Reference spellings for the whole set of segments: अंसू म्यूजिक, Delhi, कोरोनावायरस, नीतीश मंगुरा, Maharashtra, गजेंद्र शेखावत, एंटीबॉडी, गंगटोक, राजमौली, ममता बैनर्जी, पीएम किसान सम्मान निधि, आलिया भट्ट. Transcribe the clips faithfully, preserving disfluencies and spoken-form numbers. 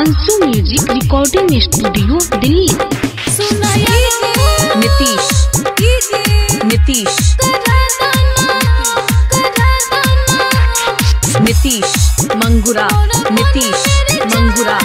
अंसू म्यूजिक recording studio Delhi. Nitish Nitish नीतीश मंगुरा नीतीश मंगुरा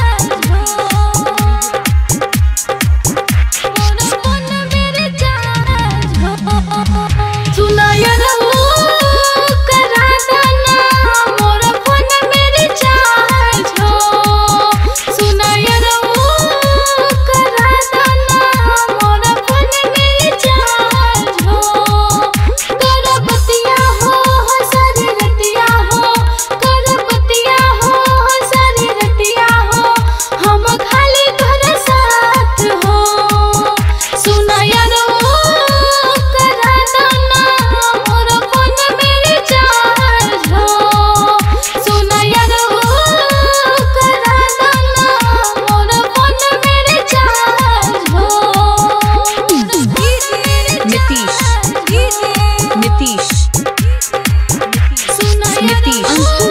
studio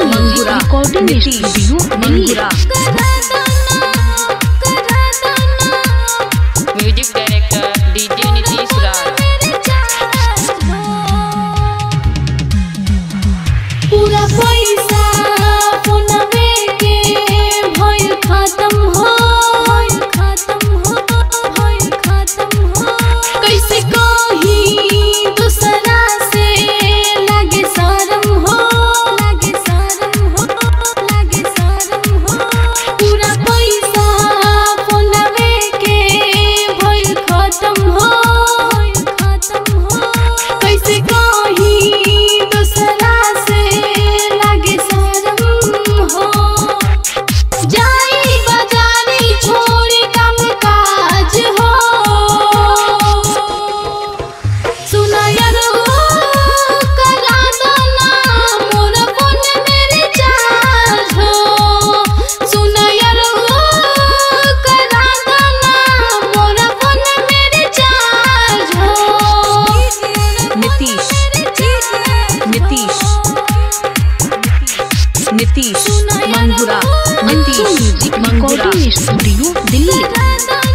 Mangura music director DJ Nitish पूरा पैसा के भइल खत्म हो खत्म हो खत्म हो कैसे कही दूसरा से लगे शर्म हो नीतीश मंगुरा नीतीश मंगुरा स्टूडियो दिल्ली।